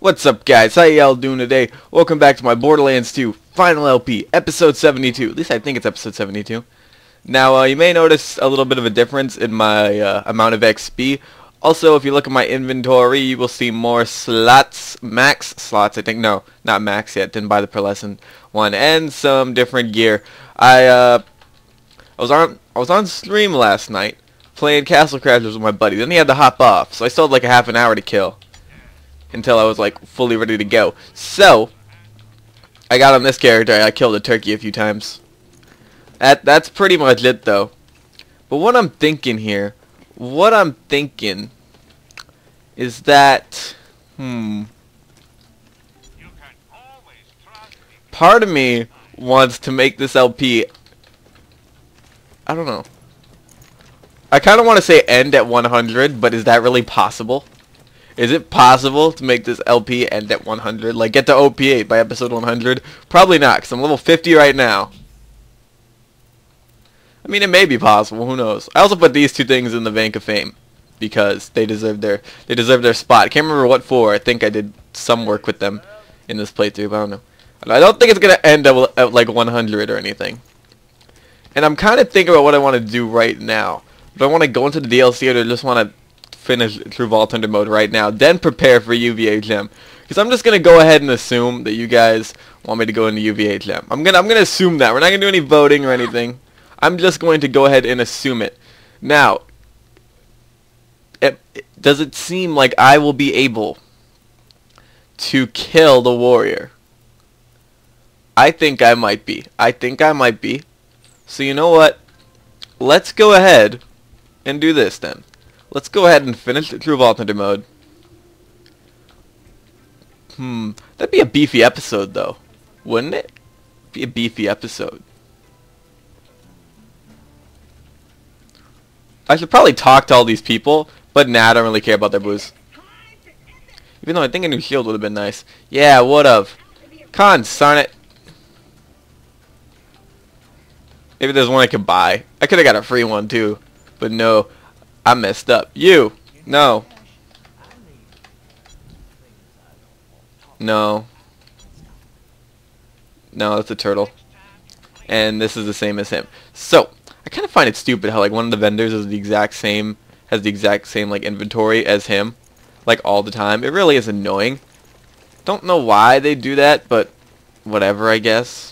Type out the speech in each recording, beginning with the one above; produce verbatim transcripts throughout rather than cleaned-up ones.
What's up, guys? How y'all doing today? Welcome back to my Borderlands two Final L P, Episode seventy-two. At least I think it's Episode seventy-two. Now, uh, you may notice a little bit of a difference in my uh, amount of X P. Also, if you look at my inventory, you will see more slots, max slots, I think. No, not max yet. Didn't buy the per lesson one. And some different gear. I, uh, I was on, I was on stream last night playing Castle Crashers with my buddy. Then he had to hop off, so I still had like a half an hour to kill until I was like fully ready to go. So I got on this character. I killed a turkey a few times. That that's pretty much it though. But what I'm thinking here, what I'm thinking is that hmm. part of me wants to make this L P. I don't know. I kind of want to say end at one hundred, but is that really possible? Is it possible to make this L P end at one hundred? Like, get to O P eight by episode one hundred? Probably not, because I'm level fifty right now. I mean, it may be possible. Who knows? I also put these two things in the bank of fame because they deserve their they deserve their spot. I can't remember what for. I think I did some work with them in this playthrough, but I don't know. I don't think it's gonna end at, at like one hundred or anything. And I'm kind of thinking about what I want to do right now. Do I want to go into the D L C, or do I just want to finish through Vault Hunter mode right now, then prepare for U V H M? Because I'm just gonna go ahead and assume that you guys want me to go into U V H M. I'm gonna I'm gonna assume that. We're not gonna do any voting or anything. I'm just going to go ahead and assume it. Now, it, it, does it seem like I will be able to kill the warrior? I think I might be. I think I might be. So you know what? Let's go ahead and do this then. Let's go ahead and finish it through Vault Hunter mode. Hmm, that'd be a beefy episode though, wouldn't it? Be a beefy episode. I should probably talk to all these people, but nah, I don't really care about their booze. Even though I think a new shield would have been nice. Yeah, would have. Consarn it. Maybe there's one I could buy. I could have got a free one too, but no. I messed up. You! No. No. No, that's a turtle. And this is the same as him. So, I kind of find it stupid how like one of the vendors is the exact same, has the exact same like inventory as him, like all the time. It really is annoying. Don't know why they do that, but whatever, I guess.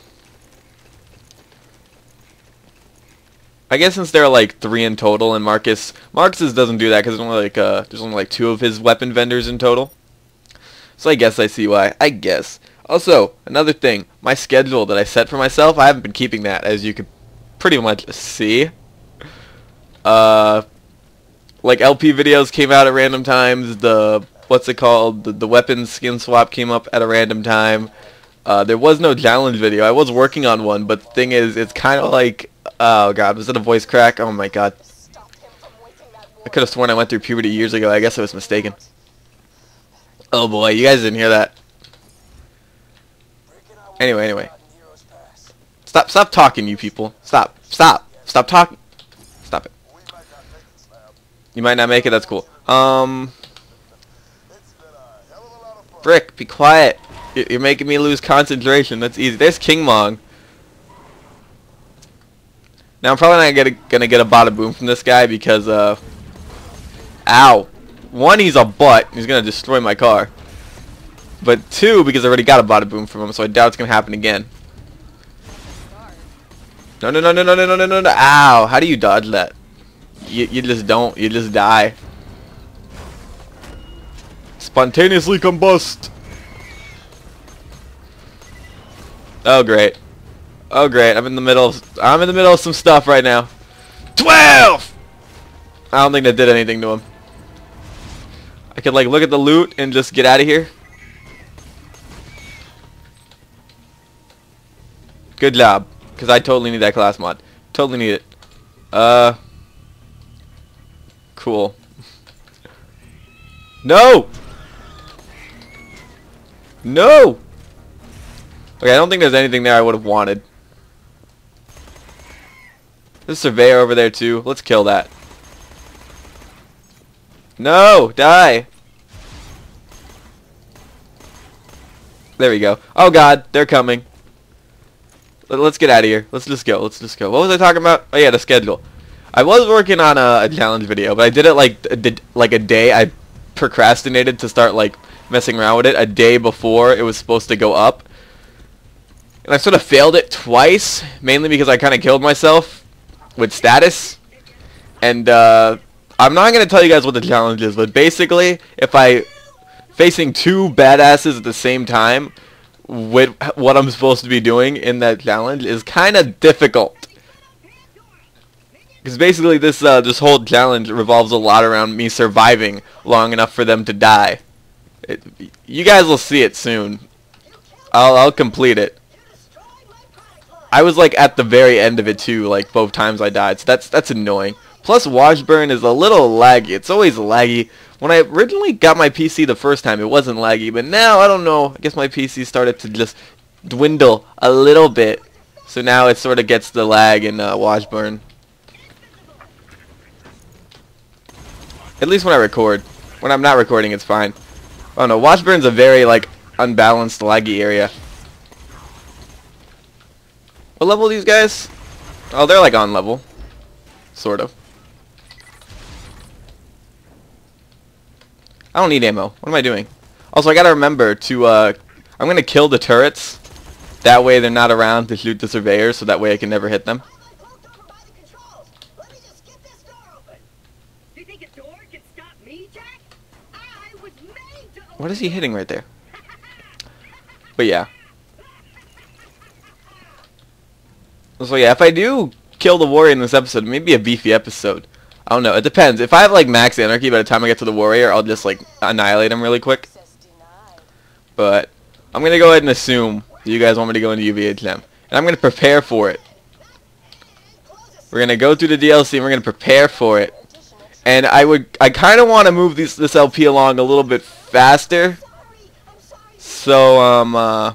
I guess since there are like three in total, and Marcus Marcus's doesn't do that because there's only like uh, there's only like two of his weapon vendors in total. So I guess I see why. I guess. Also, another thing, my schedule that I set for myself, I haven't been keeping that, as you could pretty much see. Uh, like L P videos came out at random times. The what's it called? The, the weapons skin swap came up at a random time. Uh, there was no challenge video. I was working on one, but the thing is, it's kind of like. Oh god, was it a voice crack? Oh my god. I could have sworn I went through puberty years ago. I guess I was mistaken. Oh boy, you guys didn't hear that. Anyway, anyway. Stop, stop talking, you people. Stop, stop, stop talking. Stop it. You might not make it, that's cool. Um... Brick, be quiet. You're making me lose concentration. That's easy. There's King Mong. Now I'm probably not gonna, gonna get a bada boom from this guy because, uh, ow. One, he's a butt. He's gonna destroy my car. But two, because I already got a bada boom from him, so I doubt it's gonna happen again. No, no, no, no, no, no, no, no, no, no. Ow. How do you dodge that? You, you just don't. You just die. Spontaneously combust. Oh, great. Oh great, I'm in the middle of, I'm in the middle of some stuff right now. twelve! I don't think that did anything to him. I could like look at the loot and just get out of here. Good job, because I totally need that class mod. Totally need it. Uh, cool. No! No! Okay, I don't think there's anything there I would have wanted. There's a surveyor over there too. Let's kill that. No! Die! There we go. Oh god, they're coming. Let's get out of here. Let's just go. Let's just go. What was I talking about? Oh yeah, the schedule. I was working on a, a challenge video, but I did it like a, did, like a day. I procrastinated to start like messing around with it a day before it was supposed to go up. And I sort of failed it twice, mainly because I kind of killed myself with status. And uh, I'm not going to tell you guys what the challenge is, but basically, if I facing two badasses at the same time with what I'm supposed to be doing in that challenge is kind of difficult. Because basically this uh, this whole challenge revolves a lot around me surviving long enough for them to die. It, you guys will see it soon. I'll, I'll complete it. I was like at the very end of it too, like both times I died, so that's that's annoying. Plus Wash Burne is a little laggy. It's always laggy. When I originally got my P C the first time, it wasn't laggy, but now, I don't know, I guess my P C started to just dwindle a little bit. So now it sort of gets the lag in uh, Wash Burne. At least when I record. When I'm not recording, it's fine. Oh no, Wash Burne's a very, like, unbalanced, laggy area. What level are these guys? Oh, they're like on level. Sort of. I don't need ammo. What am I doing? Also, I gotta remember to, uh... I'm gonna kill the turrets. That way they're not around to shoot the surveyors, so that way I can never hit them. What is he hitting right there? But yeah. So yeah, if I do kill the warrior in this episode, maybe a beefy episode. I don't know. It depends. If I have like max anarchy, by the time I get to the warrior, I'll just like annihilate him really quick. But I'm gonna go ahead and assume that you guys want me to go into U V H M, and I'm gonna prepare for it. We're gonna go through the D L C, and we're gonna prepare for it. And I would, I kind of want to move this this L P along a little bit faster. So um, uh,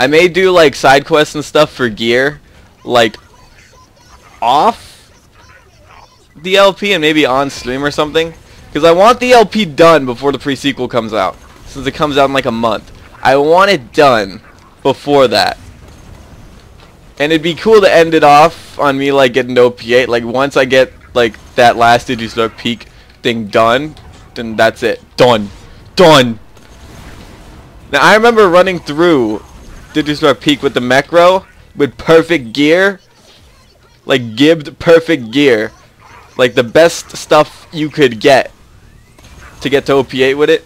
I may do like side quests and stuff for gear, like off the L P and maybe on stream or something, because I want the L P done before the pre-sequel comes out. Since it comes out in like a month, I want it done before that. And it'd be cool to end it off on me like getting to O P eight. Like once I get like that last Did You Start Peak thing done, then that's it. Done. Done. Now I remember running through Did You Start Peak with the Mecro with perfect gear, like gibbed perfect gear. Like the best stuff you could get to get to O P eight with it.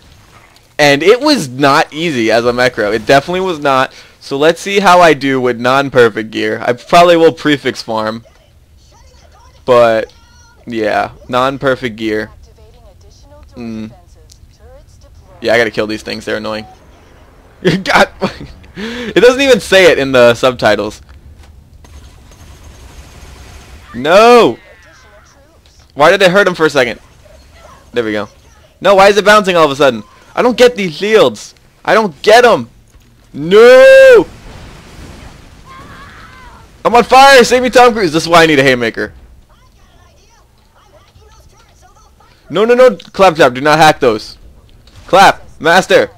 And it was not easy as a Mecro. It definitely was not. So let's see how I do with non-perfect gear. I probably will prefix farm. But yeah, non-perfect gear. Mm. Yeah, I gotta kill these things. They're annoying. God, it doesn't even say it in the subtitles. No! Why did it hurt him for a second? There we go. No, why is it bouncing all of a sudden? I don't get these shields. I don't get them. No! I'm on fire. Save me, Tom Cruise. This is why I need a haymaker. No, no, no. Clap, clap. Do not hack those. Clap. Master.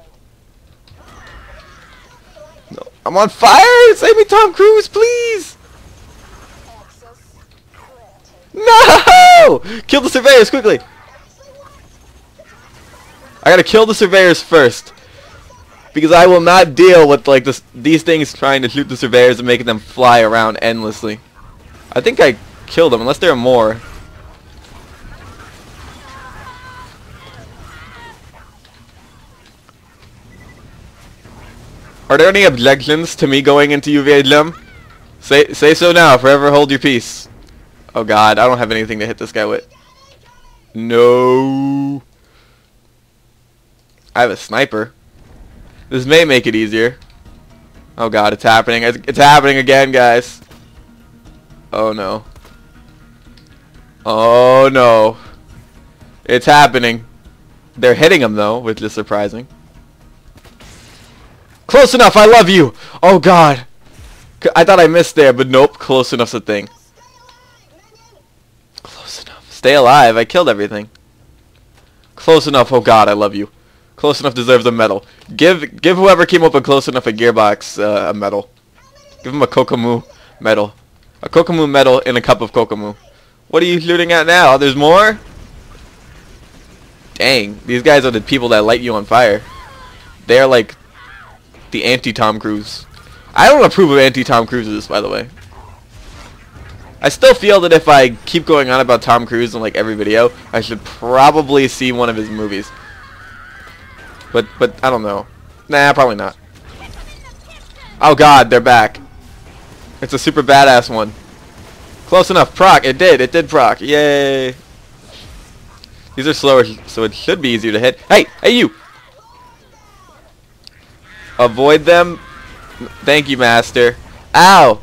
No, I'm on fire. Save me, Tom Cruise, please. No! Kill the surveyors quickly. I gotta kill the surveyors first, because I will not deal with like this, these things trying to shoot the surveyors and making them fly around endlessly. I think I killed them, unless there are more. Are there any objections to me going into U V H M? Say say so now. Forever hold your peace. Oh god, I don't have anything to hit this guy with. No. I have a sniper. This may make it easier. Oh god, it's happening. It's happening again, guys. Oh no. Oh no. It's happening. They're hitting him though, which is surprising. Close enough, I love you! Oh god. I thought I missed there, but nope, close enough's a thing. Close enough. Stay alive. I killed everything. Close enough. Oh god, I love you. Close enough deserves a medal. Give give whoever came open close enough a Gearbox uh, a medal. Give him a Kokomu medal. A Kokomu medal and a cup of Kokomu. What are you looting at now? There's more? Dang, these guys are the people that light you on fire. They're like the anti-Tom Cruise. I don't approve of anti-Tom Cruises, by the way. I still feel that if I keep going on about Tom Cruise in like every video, I should probably see one of his movies. But, but, I don't know. Nah, probably not. Oh god, they're back. It's a super badass one. Close enough. Proc. It did. It did proc. Yay. These are slower, so it should be easier to hit. Hey! Hey, you! Avoid them. Thank you, Master. Ow!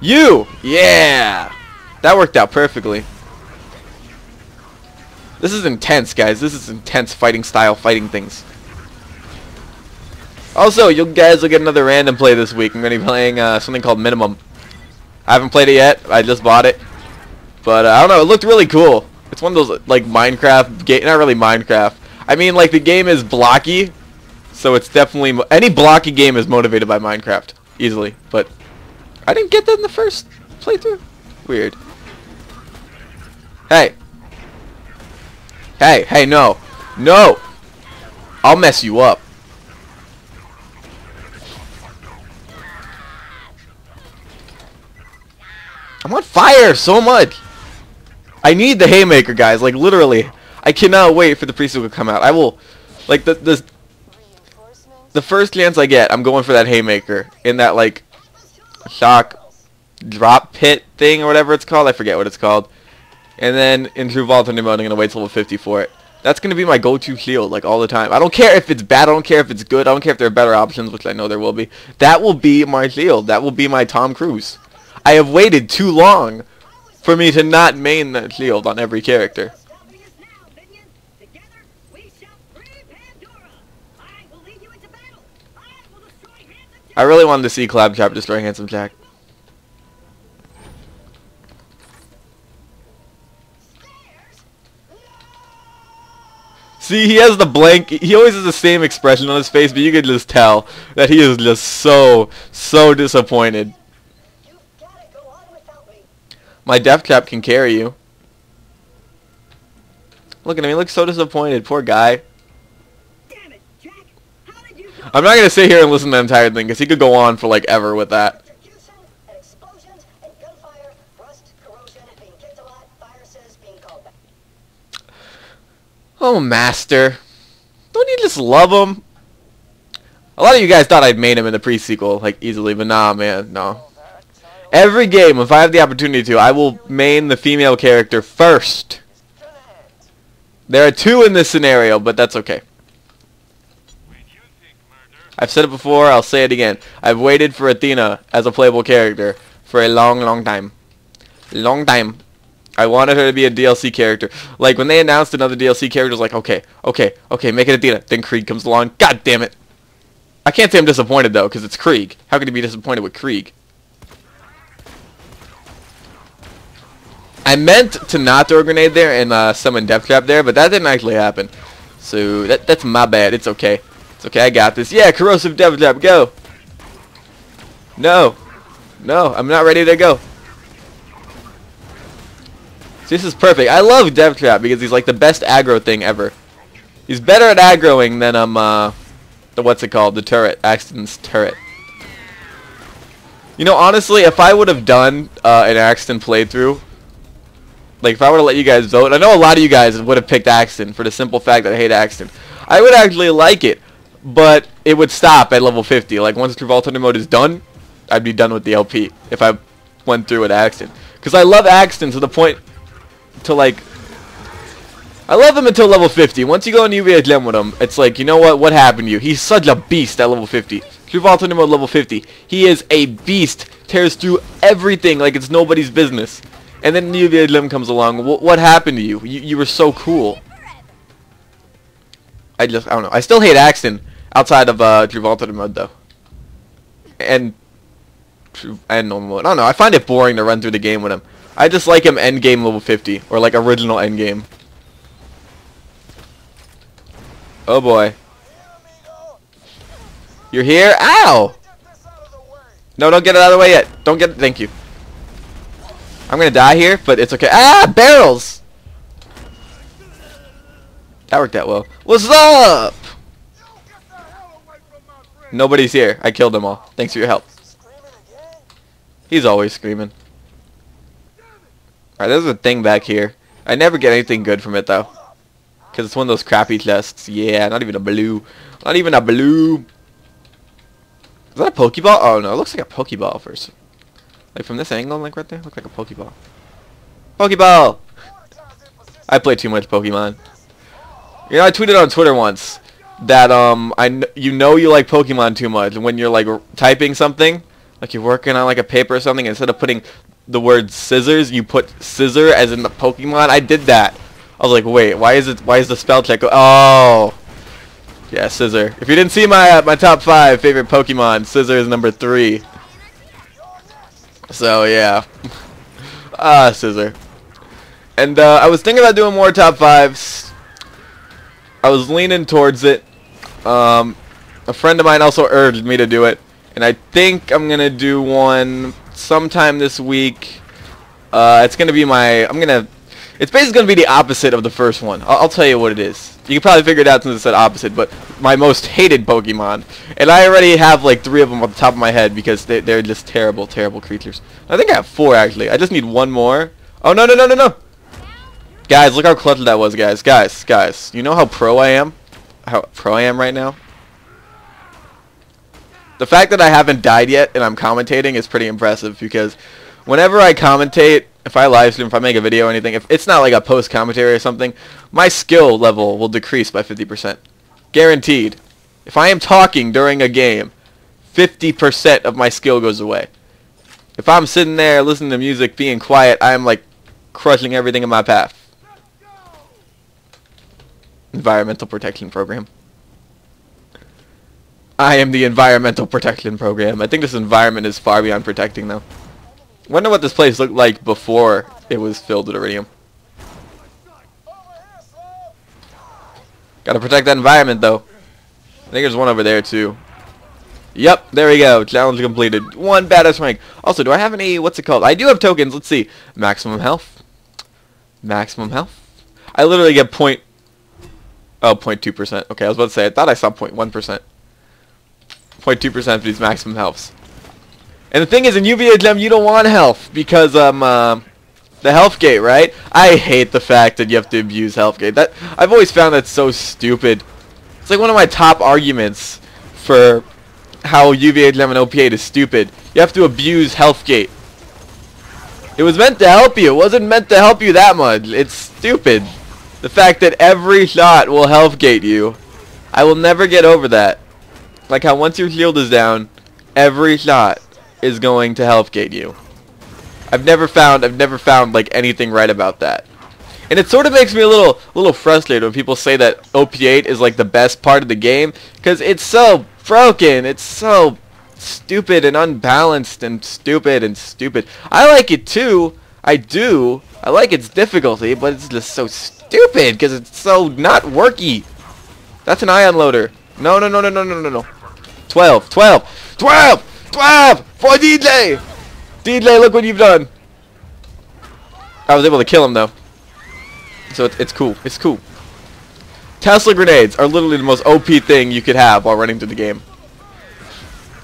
You! Yeah! That worked out perfectly. This is intense, guys. This is intense fighting style, fighting things. Also, you guys will get another random play this week. I'm going to be playing uh, something called Minimum. I haven't played it yet. I just bought it. But, uh, I don't know. It looked really cool. It's one of those, like, Minecraft game. Not really Minecraft. I mean, like, the game is blocky. So it's definitely... Mo any blocky game is motivated by Minecraft. Easily. But I didn't get that in the first playthrough. Weird. Hey. Hey, hey, no. No! I'll mess you up. I'm on fire so much! I need the Haymaker, guys. Like, literally. I cannot wait for the pre-sequel to come out. I will... Like, the, the... The first chance I get, I'm going for that Haymaker. In that, like, shock drop pit thing or whatever it's called. I forget what it's called. And then in true Vault mode, I'm going to wait till level fifty for it. That's going to be my go-to shield, like, all the time. I don't care if it's bad. I don't care if it's good. I don't care if there are better options, which I know there will be. That will be my shield. That will be my Tom Cruise. I have waited too long for me to not main that shield on every character. I really wanted to see Claptrap destroy Handsome Jack. See, he has the blank, he always has the same expression on his face, but you can just tell that he is just so, so disappointed. You've gotta go on without me. My Deathtrap can carry you. Look at him, he looks so disappointed, poor guy. Damn it, Jack. How did you go? I'm not going to sit here and listen to the entire thing, because he could go on for like ever with that. Oh, Master. Don't you just love him? A lot of you guys thought I'd main him in the pre-sequel, like, easily, but nah, man, no. Every game, if I have the opportunity to, I will main the female character first. There are two in this scenario, but that's okay. I've said it before, I'll say it again. I've waited for Athena as a playable character for a long, long time. Long time. I wanted her to be a D L C character. Like, when they announced another D L C character, I was like, okay, okay, okay, make it Athena. Then Krieg comes along. God damn it. I can't say I'm disappointed, though, because it's Krieg. How could you be disappointed with Krieg? I meant to not throw a grenade there and uh, summon Deathtrap there, but that didn't actually happen. So, that that's my bad. It's okay. It's okay, I got this. Yeah, corrosive Deathtrap, go. No. No, I'm not ready to go. This is perfect. I love Deathtrap because he's like the best aggro thing ever. He's better at aggroing than um uh the what's it called? The turret, Axton's turret. You know, honestly, if I would have done uh, an Axton playthrough, like if I were to let you guys vote, I know a lot of you guys would have picked Axton for the simple fact that I hate Axton. I would actually like it, but it would stop at level fifty. Like once true Vault mode is done, I'd be done with the L P if I went through with Axton. Because I love Axton to the point. To like, I love him until level fifty. Once you go in U V H M with him, it's like, you know what? What happened to you? He's such a beast at level fifty. True Vault mode level fifty. He is a beast. Tears through everything like it's nobody's business. And then U V H M comes along. W what happened to you? you? You were so cool. I just, I don't know. I still hate Axton outside of uh, True Vault mode though. And and normal mode. I don't know. I find it boring to run through the game with him. I just like him endgame level fifty, or like original endgame. Oh boy. You're here? Ow! No, don't get it out of the way yet. Don't get it. Thank you. I'm gonna die here, but it's okay. Ah! Barrels! That worked out well. What's up? Nobody's here. I killed them all. Thanks for your help. He's always screaming. Alright, there's a thing back here. I never get anything good from it, though. Because it's one of those crappy chests. Yeah, not even a blue. Not even a blue. Is that a Pokeball? Oh, no. It looks like a Pokeball first. Like, from this angle, like, right there. Looks like a Pokeball. Pokeball! I play too much Pokemon. You know, I tweeted on Twitter once that, um, I kn you know you like Pokemon too much when you're, like, r typing something. Like, you're working on, like, a paper or something. Instead of putting the word scissors, you put scissor as in the Pokemon. I did that. I was like, wait, why is it, why is the spell check, oh. Yeah, Scissor. If you didn't see my, uh, my top five favorite Pokemon, Scissor is number three. So, yeah. Ah, Scissor. And, uh, I was thinking about doing more top fives. I was leaning towards it. Um, a friend of mine also urged me to do it, and I think I'm gonna do one sometime this week. Uh, it's gonna be my. I'm gonna. It's basically gonna be the opposite of the first one. I'll, I'll tell you what it is. You can probably figure it out since it said opposite. But my most hated Pokemon, and I already have like three of them on the top of my head because they, they're just terrible, terrible creatures. I think I have four actually. I just need one more. Oh no no no no no. Guys, look how cluttered that was, guys. Guys, guys. You know how pro I am? How pro I am right now? The fact that I haven't died yet and I'm commentating is pretty impressive because whenever I commentate, if I live stream, if I make a video or anything, if it's not like a post commentary or something, my skill level will decrease by fifty percent. Guaranteed. If I am talking during a game, fifty percent of my skill goes away. If I'm sitting there listening to music, being quiet, I am like crushing everything in my path. Environmental Protection Program. I am the Environmental Protection Program. I think this environment is far beyond protecting, though. Wonder what this place looked like before it was filled with iridium. Gotta protect that environment, though. I think there's one over there, too. Yep, there we go. Challenge completed. One badass rank. Also, do I have any... What's it called? I do have tokens. Let's see. Maximum health. Maximum health. I literally get point... Oh, zero point two percent. Okay, I was about to say, I thought I saw zero point one percent. zero point two percent for these maximum healths. And the thing is, in U V H M, you don't want health because um, uh, the health gate, right? I hate the fact that you have to abuse health gate. That, I've always found that so stupid. It's like one of my top arguments for how U V H M and O P eight is stupid. You have to abuse health gate. It was meant to help you. It wasn't meant to help you that much. It's stupid. The fact that every shot will health gate you. I will never get over that. Like how once your shield is down, every shot is going to health gate you. I've never found I've never found like anything right about that. And it sort of makes me a little little frustrated when people say that O P eight is like the best part of the game, because it's so broken, it's so stupid and unbalanced and stupid and stupid. I like it too. I do. I like its difficulty, but it's just so stupid. Stupid, because it's so not worky. That's an ion loader. No, no, no, no, no, no, no, no. twelve, twelve, twelve, twelve for D J. D J, look what you've done. I was able to kill him, though. So it's, it's cool. It's cool. Tesla grenades are literally the most O P thing you could have while running through the game.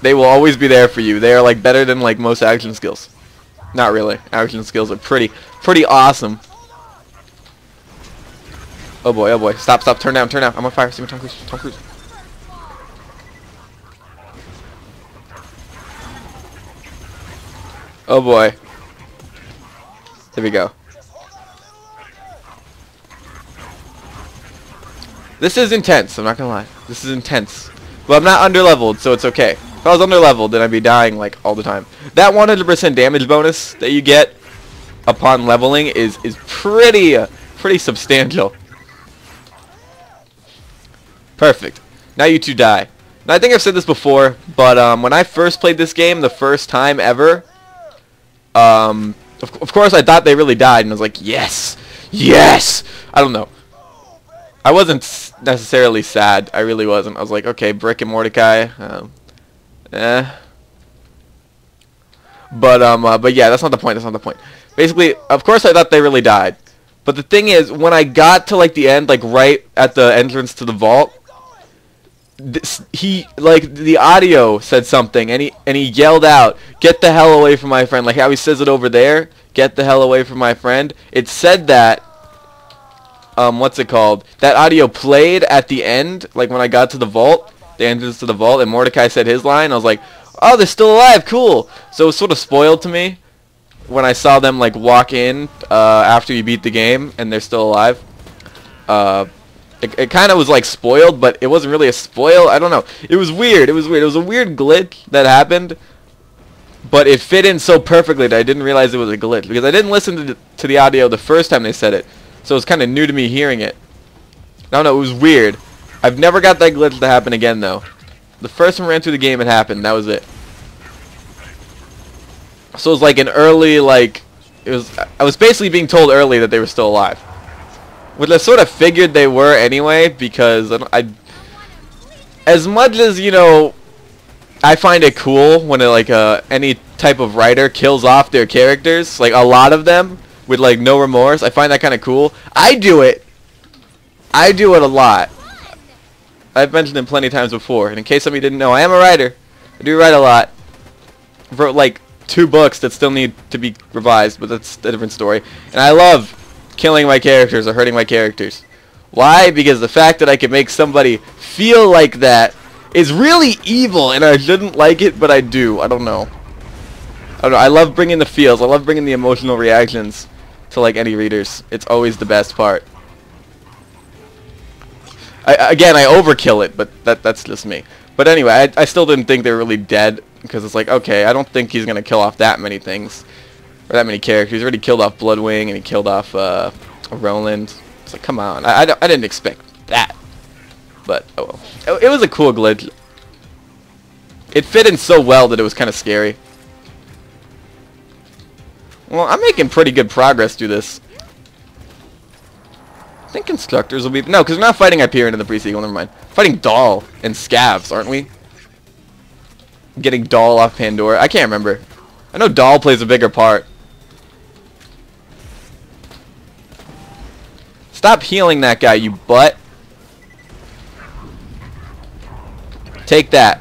They will always be there for you. They are, like, better than, like, most action skills. Not really. Action skills are pretty, pretty awesome. Oh boy, oh boy. Stop, stop, turn down, turn down. I'm on fire. See me, Tom Cruise. Tom Cruise. Oh boy. There we go. This is intense, I'm not gonna lie. This is intense. But I'm not underleveled, so it's okay. If I was underleveled, then I'd be dying like all the time. That one hundred percent damage bonus that you get upon leveling is, is pretty, uh, pretty substantial. Perfect. Now you two die. Now I think I've said this before, but um, when I first played this game the first time ever, um, of, of course I thought they really died, and I was like, yes! Yes! I don't know. I wasn't necessarily sad. I really wasn't. I was like, okay, Brick and Mordecai. Um, eh. But um, uh, but yeah, that's not the point. That's not the point. Basically, of course, I thought they really died. But the thing is, when I got to like the end, like right at the entrance to the vault, this, he like the audio said something, and he and he yelled out, "Get the hell away from my friend!" Like how he says it over there, "Get the hell away from my friend." It said that. Um, what's it called? That audio played at the end, like when I got to the vault, the entrance to the vault, and Mordecai said his line. I was like, "Oh, they're still alive! Cool!" So it was sort of spoiled to me when I saw them like walk in uh, after you beat the game and they're still alive. Uh, it it kind of was like spoiled, but it wasn't really a spoil. I don't know. It was weird. It was weird. It was a weird glitch that happened, but it fit in so perfectly that I didn't realize it was a glitch because I didn't listen to the, to the audio the first time they said it. So it was kind of new to me hearing it. I don't know, it was weird. I've never got that glitch to happen again, though. The first time I ran through the game, it happened. That was it. So it was like an early, like... it was. I was basically being told early that they were still alive. Which I sort of figured they were anyway, because... I, don't, I as much as, you know... I find it cool when, it, like, uh, any type of writer kills off their characters. Like, a lot of them. With like no remorse. I find that kind of cool. I do it. I do it a lot. I've mentioned it plenty of times before. And in case somebody didn't know, I am a writer. I do write a lot. I wrote like two books that still need to be revised, but that's a different story. And I love killing my characters or hurting my characters. Why? Because the fact that I can make somebody feel like that is really evil, and I shouldn't like it, but I do. I don't know. I don't know. I love bringing the feels. I love bringing the emotional reactions to like any readers. It's always the best part. I, again, I overkill it, but that that's just me. But anyway, I, I still didn't think they were really dead, because it's like, okay, I don't think he's gonna kill off that many things or that many characters. He's already killed off Bloodwing, and he killed off uh, Roland. It's like, come on, I I, don't, I didn't expect that. But oh well, it, it was a cool glitch. It fit in so well that it was kind of scary. Well, I'm making pretty good progress through this. I think Constructors will be... No, because we're not fighting Hyperion in the pre-sequel, never mind. We're fighting Dahl and Scavs, aren't we? Getting Dahl off Pandora. I can't remember. I know Dahl plays a bigger part. Stop healing that guy, you butt. Take that.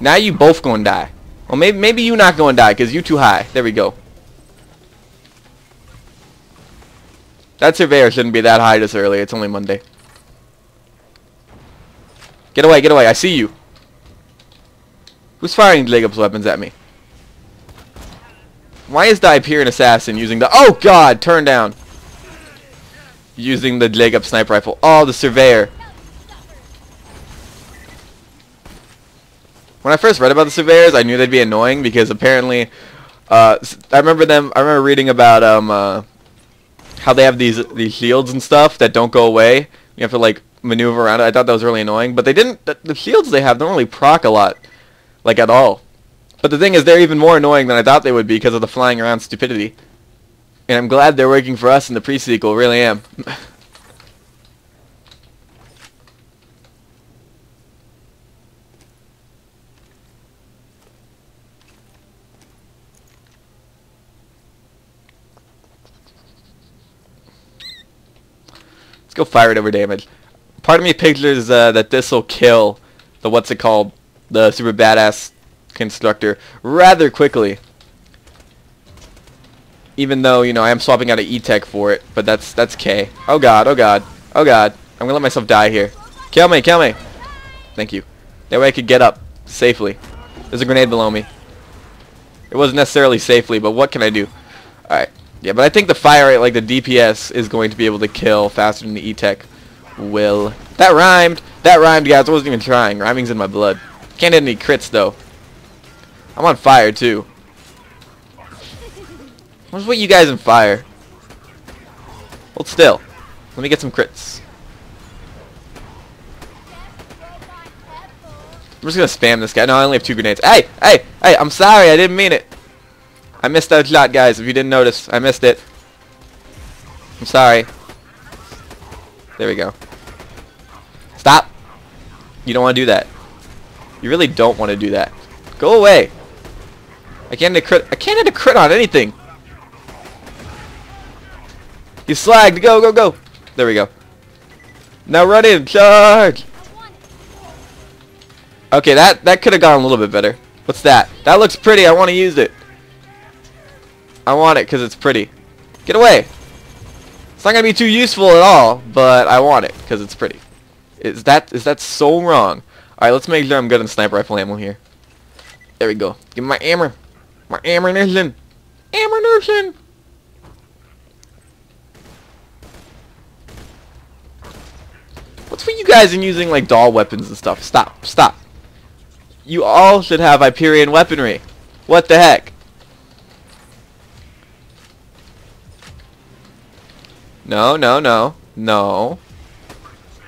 Now you both gonna die. Well, maybe, maybe you not gonna die, because you too high. There we go. That Surveyor shouldn't be that high this early. It's only Monday. Get away, get away. I see you. Who's firing Jacob's weapons at me? Why is the Hyperion Assassin using the... Oh, God! Turn down. Using the Jacob sniper rifle. Oh, the Surveyor. When I first read about the Surveyors, I knew they'd be annoying because apparently... Uh, I remember them... I remember reading about... um. Uh, how they have these these shields and stuff that don't go away. You have to like maneuver around it. I thought that was really annoying, but they didn't. The, the shields they have don't really proc a lot, like at all. But the thing is, they're even more annoying than I thought they would be because of the flying around stupidity. And I'm glad they're working for us in the pre-sequel. Really am. Let's go fire it over damage. Part of me pictures uh, that this will kill the what's it called, the super badass Constructor rather quickly. Even though you know I am swapping out an E-Tech for it, but that's that's K. Oh God! Oh God! Oh God! I'm gonna let myself die here. Kill me! Kill me! Thank you. That way I could get up safely. There's a grenade below me. It wasn't necessarily safely, but what can I do? All right. Yeah, but I think the fire rate, like the D P S, is going to be able to kill faster than the E-Tech will. That rhymed! That rhymed, guys. I wasn't even trying. Rhyming's in my blood. Can't hit any crits, though. I'm on fire, too. What's with you guys in fire? Hold still. Let me get some crits. I'm just gonna spam this guy. No, I only have two grenades. Hey! Hey! Hey! I'm sorry! I didn't mean it! I missed that shot, guys, if you didn't notice. I missed it. I'm sorry. There we go. Stop. You don't want to do that. You really don't want to do that. Go away. I can't hit a crit. I can't hit a crit on anything. He's slagged. Go, go, go. There we go. Now run in. Charge. Okay, that, that could have gone a little bit better. What's that? That looks pretty. I want to use it. I want it because it's pretty. Get away. It's not going to be too useful at all, but I want it because it's pretty. Is that is that so wrong? Alright, let's make sure I'm good on sniper rifle ammo here. There we go. Give me my ammo. My ammunition. Ammunition. What's with you guys in using like doll weapons and stuff? Stop. Stop. You all should have Hyperion weaponry. What the heck? No, no, no. No.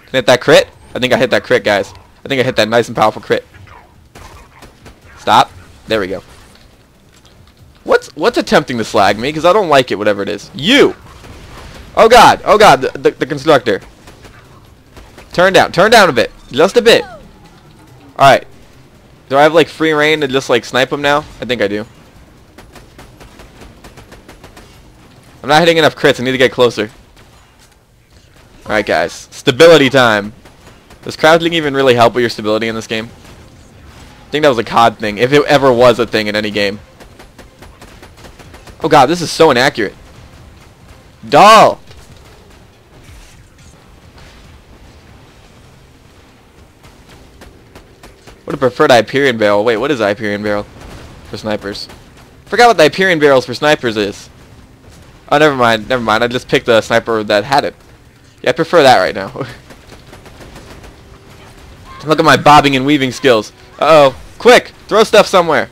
Can I hit that crit? I think I hit that crit, guys. I think I hit that nice and powerful crit. Stop. There we go. What's what's attempting to slag me? Because I don't like it, whatever it is. You! Oh god, oh god, the, the, the constructor. Turn down, turn down a bit. Just a bit. Alright. Do I have like free reign to just like snipe him now? I think I do. I'm not hitting enough crits, I need to get closer. Alright guys, stability time. Does crouching even really help with your stability in this game? I think that was a C O D thing, if it ever was a thing in any game. Oh god, this is so inaccurate. Doll! Would have preferred Hyperion barrel. Wait, what is Hyperion barrel for snipers? Forgot what the Hyperion barrels for snipers is. Oh, never mind, never mind. I just picked the sniper that had it. Yeah, I prefer that right now. Look at my bobbing and weaving skills. Uh-oh. Quick! Throw stuff somewhere!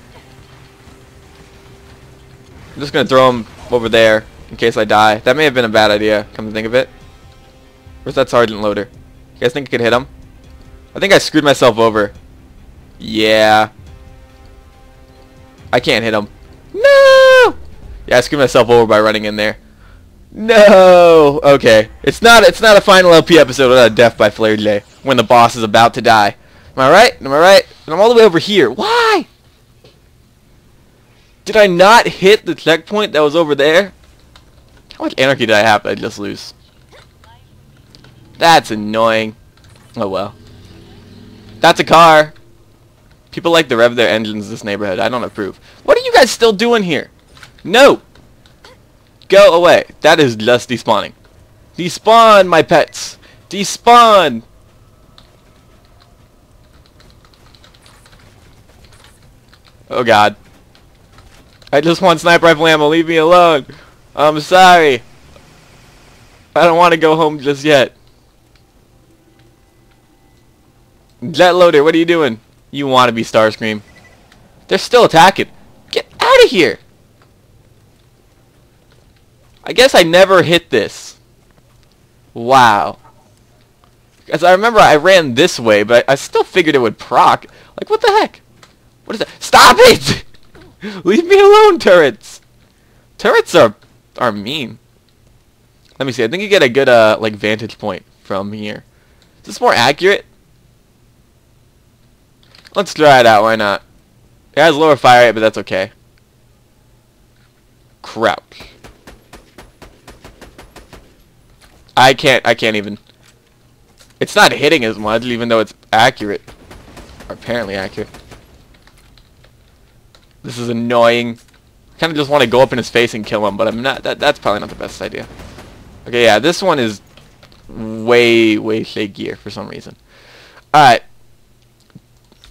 I'm just going to throw them over there in case I die. That may have been a bad idea, come to think of it. Where's that sergeant loader? You guys think I could hit him? I think I screwed myself over. Yeah. I can't hit him. No! Yeah, I screwed myself over by running in there. No! Okay. It's not it's not a final L P episode without a death by Flare J when the boss is about to die. Am I right? Am I right? And I'm all the way over here. Why? Did I not hit the checkpoint that was over there? How much anarchy did I have that I just lose? That's annoying. Oh well. That's a car. People like to rev their engines in this neighborhood. I don't approve. What are you guys still doing here? No! Go away. That is just despawning. Despawn, my pets. Despawn. Oh god. I just want sniper rifle ammo. Leave me alone. I'm sorry. I don't want to go home just yet. Jet loader, what are you doing? You want to be Starscream. They're still attacking. Get out of here. I guess I never hit this. Wow. Because I remember I ran this way, but I, I still figured it would proc. Like, what the heck? What is that? Stop it! Leave me alone, turrets! Turrets are are mean. Let me see. I think you get a good uh like vantage point from here. Is this more accurate? Let's try it out. Why not? It has lower fire rate, but that's okay. Crouch. I can't, I can't even. It's not hitting as much, even though it's accurate. Or apparently accurate. This is annoying. I kind of just want to go up in his face and kill him, but I'm not, that, that's probably not the best idea. Okay, yeah, this one is way, way shakier for some reason. Alright.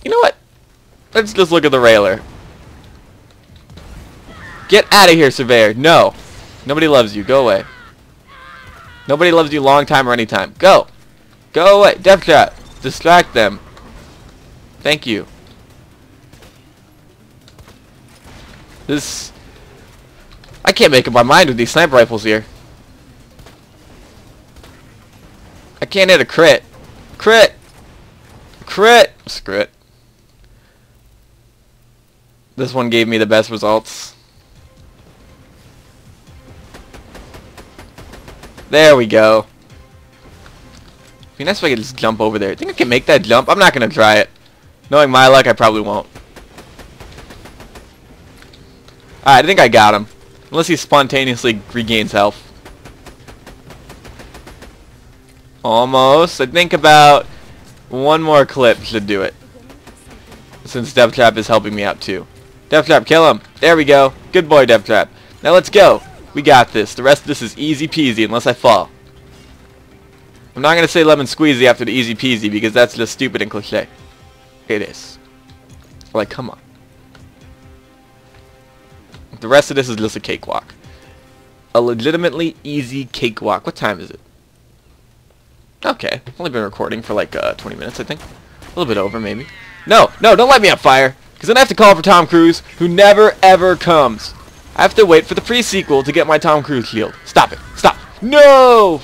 You know what? Let's just look at the railer. Get out of here, Surveyor. No. Nobody loves you. Go away. Nobody loves you long time or any time. Go! Go away! Deathtrap! Distract them. Thank you. This... I can't make up my mind with these sniper rifles here. I can't hit a crit. Crit! Crit! Screw it. This one gave me the best results. There we go. be nice if I could just jump over there. I think I can make that jump. I'm not going to try it. Knowing my luck, I probably won't. Alright, I think I got him. Unless he spontaneously regains health. Almost. I think about one more clip should do it. Since Deathtrap is helping me out too. Deathtrap, kill him. There we go. Good boy, Deathtrap. Now let's go. We got this. The rest of this is easy peasy unless I fall. I'm not going to say lemon squeezy after the easy peasy because that's just stupid and cliche. It is. Like, come on. The rest of this is just a cakewalk. A legitimately easy cakewalk. What time is it? Okay. I've only been recording for like uh, twenty minutes, I think. A little bit over, maybe. No, no, don't light me on fire. Because then I have to call for Tom Cruise, who never, ever comes. I have to wait for the pre-sequel to get my Tom Cruise shield. Stop it. Stop. No!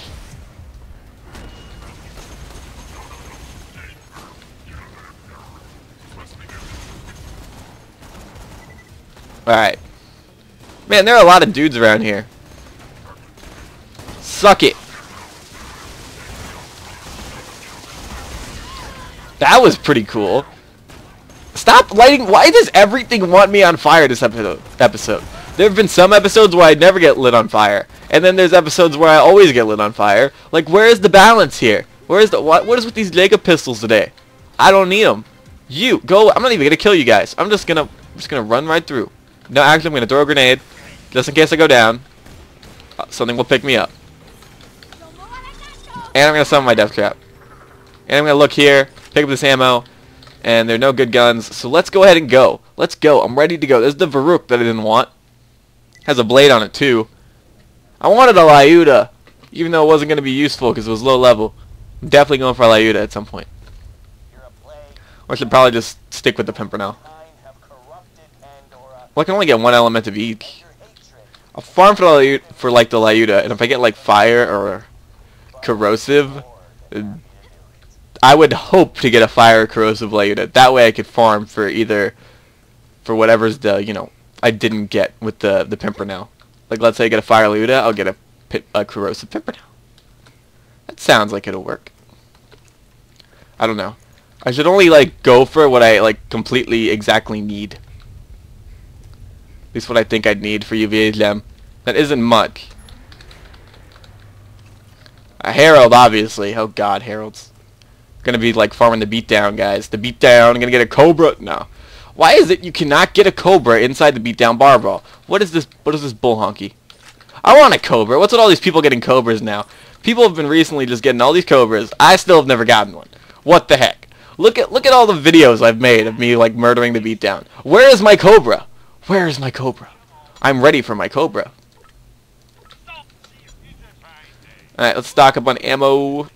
Alright. Man, there are a lot of dudes around here. Suck it. That was pretty cool. Stop lighting. Why does everything want me on fire this episode? There have been some episodes where I never get lit on fire. And then there's episodes where I always get lit on fire. Like, where is the balance here? Where is the... What, what is with these Jacob pistols today? I don't need them. You, go. I'm not even going to kill you guys. I'm just going to... I'm just going to run right through. No, actually, I'm going to throw a grenade. Just in case I go down. Uh, something will pick me up. And I'm going to summon my death trap. And I'm going to look here. Pick up this ammo. And there are no good guns. So let's go ahead and go. Let's go. I'm ready to go. There's the Varuk that I didn't want. Has a blade on it, too. I wanted a Lyuda. Even though it wasn't going to be useful because it was low level. I'm definitely going for a Lyuda at some point. Or I should probably just stick with the Pimpernel. Well, I can only get one element of each. I'll farm for, the, for like the Lyuda, and if I get like fire or corrosive, I would hope to get a fire or corrosive Lyuda. That way I could farm for either, for whatever's the, you know, I didn't get with the, the Pimpernel. Like let's say I get a fire Lyuda, I'll get a, a corrosive Pimpernel. That sounds like it'll work. I don't know. I should only like go for what I like completely exactly need. At least what I think I'd need for U V H M. That isn't much. A Herald, obviously. Oh god, Herald's gonna be like farming the Beatdown, guys. The Beatdown, I'm gonna get a Cobra. No. Why is it you cannot get a Cobra inside the Beatdown bar brawl? What is this, what is this bull honky? I want a Cobra. What's with all these people getting Cobras now? People have been recently just getting all these Cobras. I still have never gotten one. What the heck? Look at look at all the videos I've made of me like murdering the Beatdown. Where is my Cobra? Where is my Cobra? I'm ready for my Cobra. Alright, let's stock up on ammo.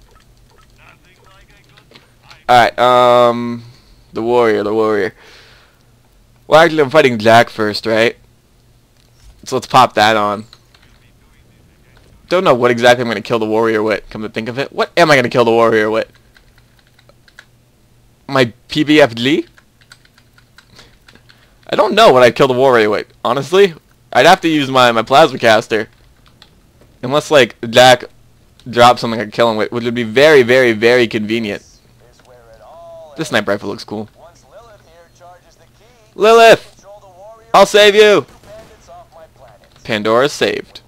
Alright, um... The Warrior, the Warrior. Well, actually, I'm fighting Jack first, right? So let's pop that on. Don't know what exactly I'm going to kill the Warrior with, come to think of it. What am I going to kill the Warrior with? My P B F G? I don't know what I'd kill the Warrior with, honestly. I'd have to use my, my Plasma Caster. Unless, like, Jack drops something I could kill him with, which would be very, very, very convenient. This sniper rifle looks cool. Lilith! I'll save you! Pandora's saved.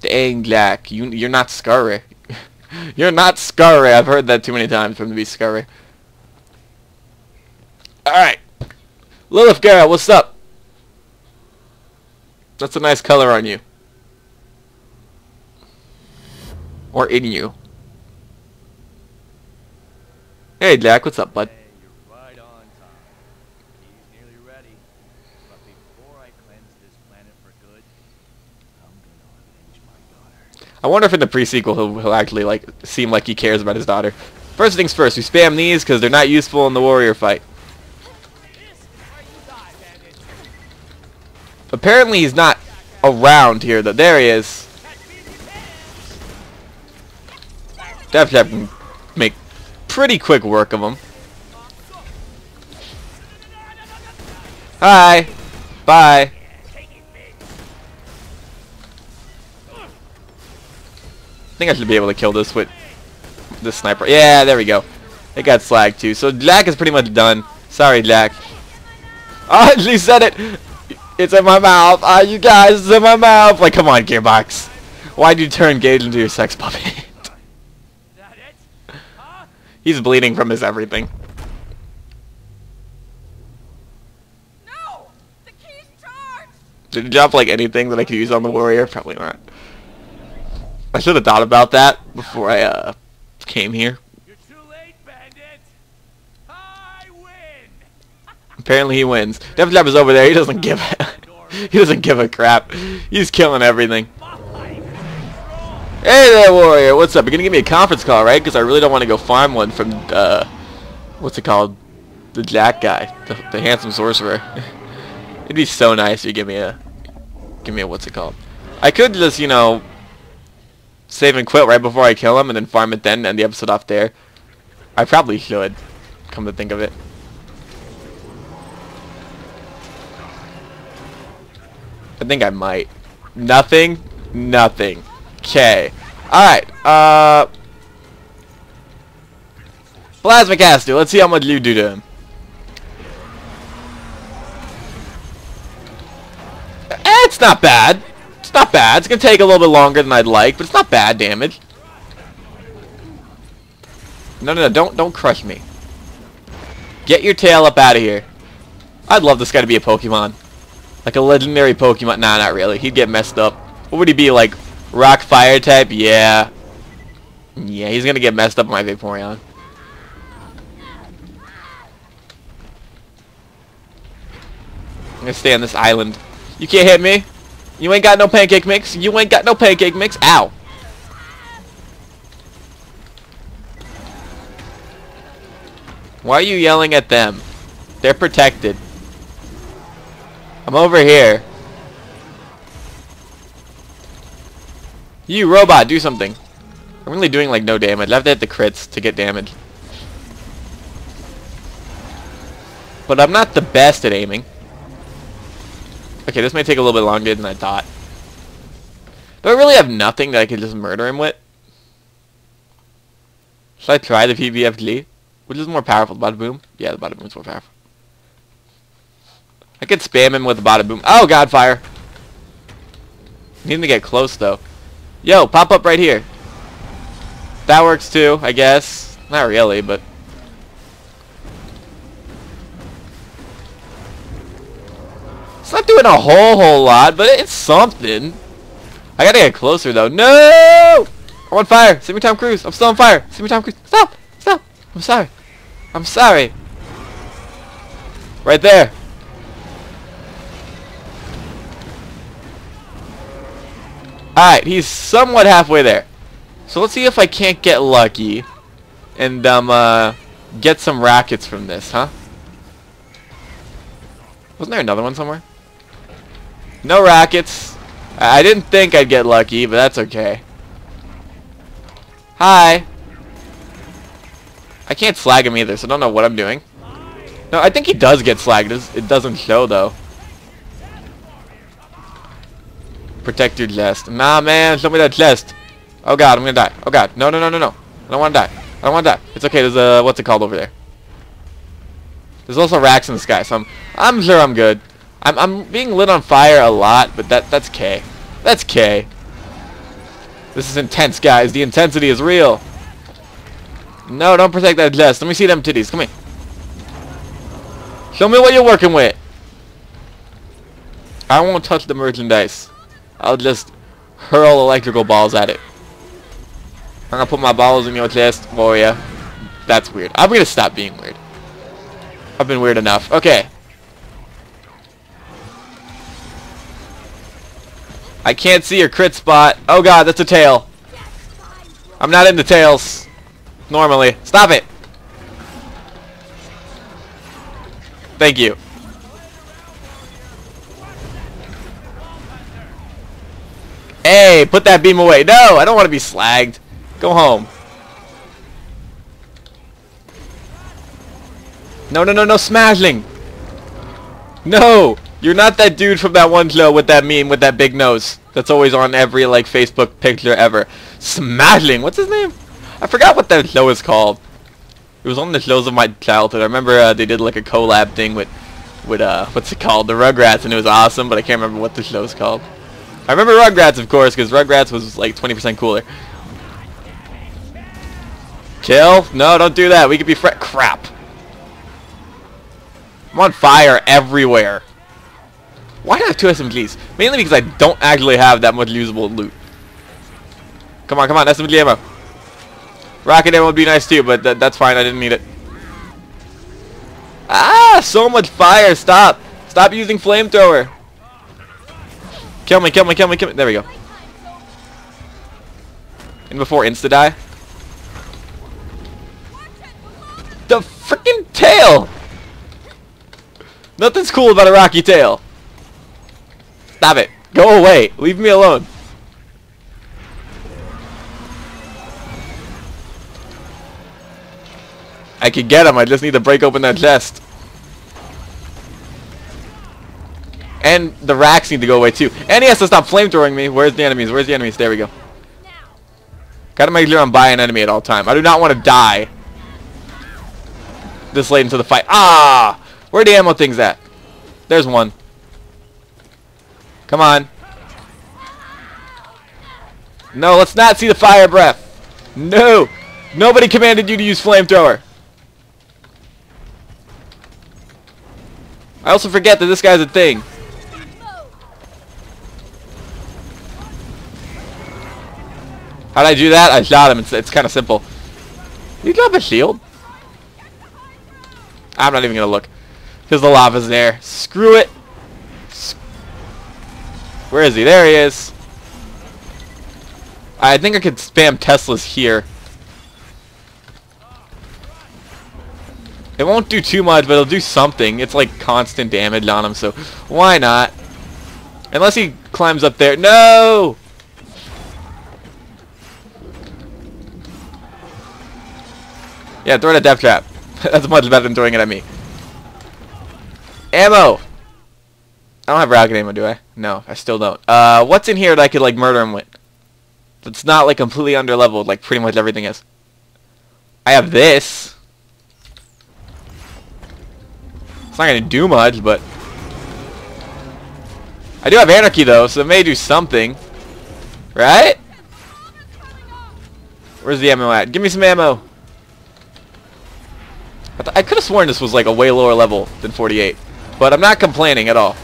Dang, Jack. You, you're not scurry. You're not scurry. I've heard that too many times for him to be scurry. Alright. Lilith girl, what's up? That's a nice color on you. Or in you. Hey, Jack, what's up, bud? Hey, you're right on time. He's nearly ready. But before I cleanse this planet for good, I'm gonna avenge my daughter. I wonder if in the pre-sequel he'll, he'll actually like seem like he cares about his daughter. First things first, we spam these because they're not useful in the Warrior fight. Apparently he's not around here though. There he is. Deathtrap can make pretty quick work of him. Hi. Bye. I think I should be able to kill this with this sniper. Yeah, there we go. It got slagged too. So Jack is pretty much done. Sorry, Jack. Oh, she said it. It's in my mouth. Ah, oh, you guys, it's in my mouth. Like, come on, Gearbox. Why'd you turn Gage into your sex puppet? That it? Huh? He's bleeding from his everything. No! The key's charged! Did it drop like anything that I could use on the Warrior? Probably not. I should have thought about that before I uh came here. You're too late, bandit. I win. Apparently he wins. Deathtrap is over there. He doesn't give a he doesn't give a crap. He's killing everything. Hey there, Warrior. What's up? You're gonna give me a conference call, right? Because I really don't want to go farm one from uh what's it called? The Jack guy, the, the handsome sorcerer. It'd be so nice if you give me a give me a what's it called? I could just, you know, save and quit right before I kill him and then farm it then and end the episode off there. I probably should, come to think of it. I think I might. Nothing? Nothing. Okay. Alright. Uh, Plasma Caster. Let's see how much you do to him. Eh, it's not bad. Not bad. It's gonna take a little bit longer than I'd like, but it's not bad damage. No, no, no! Don't, don't crush me. Get your tail up out of here. I'd love this guy to be a Pokemon, like a legendary Pokemon. Nah, not really. He'd get messed up. What would he be like? Rock Fire type? Yeah, yeah. He's gonna get messed up by Vaporeon. I'm gonna stay on this island. You can't hit me. You ain't got no pancake mix. You ain't got no pancake mix. Ow. Why are you yelling at them? They're protected. I'm over here. You robot, do something. I'm really doing like no damage. I have to hit the crits to get damage. But I'm not the best at aiming. Okay, this may take a little bit longer than I thought. Do I really have nothing that I could just murder him with? Should I try the P B F G? Which is more powerful, the Bada Boom? Yeah, the Bada Boom's more powerful. I could spam him with the Bada Boom. Oh, God, fire! Need him to get close, though. Yo, pop up right here. That works, too, I guess. Not really, but... it's not doing a whole whole lot, but it's something. I gotta get closer though. No! I'm on fire. Save me, Tom Cruise. I'm still on fire. Save me, Tom Cruise. Stop! Stop! I'm sorry. I'm sorry. Right there. Alright, he's somewhat halfway there. So let's see if I can't get lucky and um uh get some rockets from this, huh? Wasn't there another one somewhere? No rockets. I didn't think I'd get lucky, but that's okay. Hi. I can't slag him either, so I don't know what I'm doing. No, I think he does get slagged. It doesn't show, though. Protect your chest. Nah, man. Show me that chest. Oh, God. I'm going to die. Oh, God. No, no, no, no, no. I don't want to die. I don't want to die. It's okay. There's a... what's it called over there? There's also racks in the sky, so I'm, I'm sure I'm good. I'm, I'm being lit on fire a lot, but that that's K. That's K. This is intense, guys. The intensity is real. No, don't protect that chest. Let me see them titties. Come here. Show me what you're working with. I won't touch the merchandise. I'll just hurl electrical balls at it. I'm gonna put my balls in your chest, Warrior. That's weird. I'm gonna stop being weird. I've been weird enough. Okay. I can't see your crit spot. Oh god, that's a tail. I'm not into tails. Normally. Stop it. Thank you. Hey, put that beam away. No, I don't want to be slagged. Go home. No, no, no, no smashing. No. You're not that dude from that one show with that meme with that big nose. that's always on every like Facebook picture ever. Smadling, what's his name? I forgot what that show is called. It was one of the shows of my childhood. I remember uh, they did like a collab thing with, with uh, what's it called? The Rugrats, and it was awesome, but I can't remember what the show's called. I remember Rugrats, of course, because Rugrats was like twenty percent cooler. Kill? No, don't do that. We could be fr- crap. I'm on fire everywhere. Why do I have two S M Gs? Mainly because I don't actually have that much usable loot. Come on, come on, S M G ammo. Rocket ammo would be nice too, but th that's fine. I didn't need it. Ah, so much fire. Stop. Stop using flamethrower. Kill me, kill me, kill me, kill me. There we go. And before insta-die. The freaking tail! Nothing's cool about a rocky tail. Stop it. Go away. Leave me alone. I could get him. I just need to break open that chest. And the racks need to go away too. And he has to stop flamethrowing me. Where's the enemies? Where's the enemies? There we go. Gotta make sure I'm by an enemy at all time. I do not want to die this late into the fight. Ah! Where the ammo things at? There's one. Come on. No, let's not see the fire breath. No! Nobody commanded you to use flamethrower. I also forget that this guy's a thing. How'd I do that? I shot him. It's, it's kind of simple. You drop a shield? I'm not even going to look. Because the lava's there. Screw it. Where is he? There he is. I think I could spam Teslas here. It won't do too much, but it'll do something. It's like constant damage on him, so why not? Unless he climbs up there. No! Yeah, throw it at Death Trap. That's much better than throwing it at me. Ammo! I don't have rocket ammo, do I? No, I still don't. Uh, what's in here that I could, like, murder him with? That's not, like, completely under-leveled, like, pretty much everything is. I have this. It's not gonna do much, but... I do have Anarchy, though, so it may do something. Right? Where's the ammo at? Give me some ammo! I, I could have sworn this was like a way lower level than forty-eight, but I'm not complaining at all.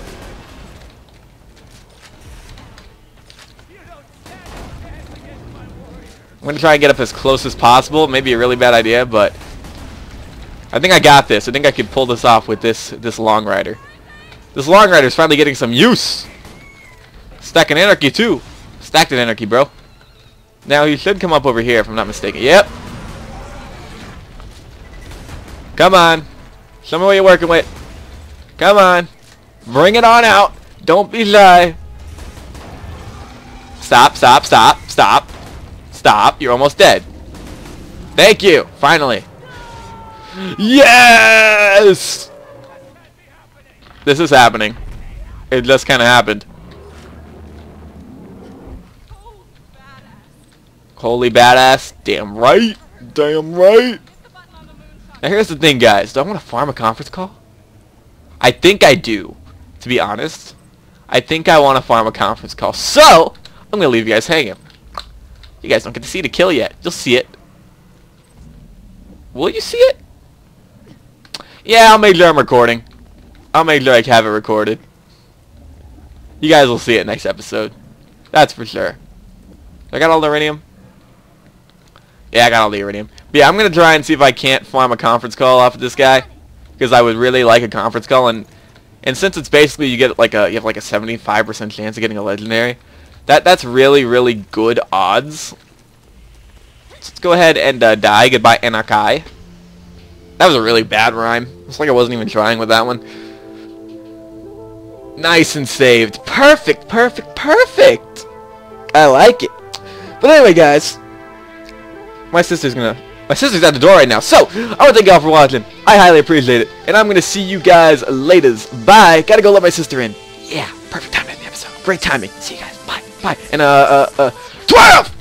I'm going to try and get up as close as possible. Maybe a really bad idea, but I think I got this. I think I could pull this off with this this long rider. This long rider is finally getting some use. Stacking Anarchy too. Stacked in Anarchy, bro. Now he should come up over here if I'm not mistaken. Yep. Come on. Show me what you're working with. Come on. Bring it on out. Don't be shy. Stop, stop, stop, stop. Stop. You're almost dead. Thank you. Finally. Yes! This is happening. It just kind of happened. Holy badass. Damn right. Damn right. Now here's the thing, guys. Do I want to farm a conference call? I think I do, to be honest. I think I want to farm a conference call. So, I'm going to leave you guys hanging. You guys don't get to see the kill yet. You'll see it. Will you see it? Yeah, I'll make sure I'm recording. I'll make sure I have it recorded. You guys will see it next episode. That's for sure. I got all the Iridium. Yeah, I got all the Iridium. But yeah, I'm going to try and see if I can't farm a conference call off of this guy, because I would really like a conference call, and and since it's basically you get like a you have like a seventy-five percent chance of getting a legendary, that that's really really good odds. So let's go ahead and uh, die. Goodbye, Anarchy. That was a really bad rhyme. It's like I wasn't even trying with that one. Nice and saved. Perfect, perfect, perfect. I like it. But anyway, guys, my sister's gonna. My sister's at the door right now. So, I want to thank y'all for watching. I highly appreciate it. And I'm going to see you guys later. Bye. Gotta go let my sister in. Yeah. Perfect timing in the episode. Great timing. See you guys. Bye. five, and uh, uh, uh, twelve!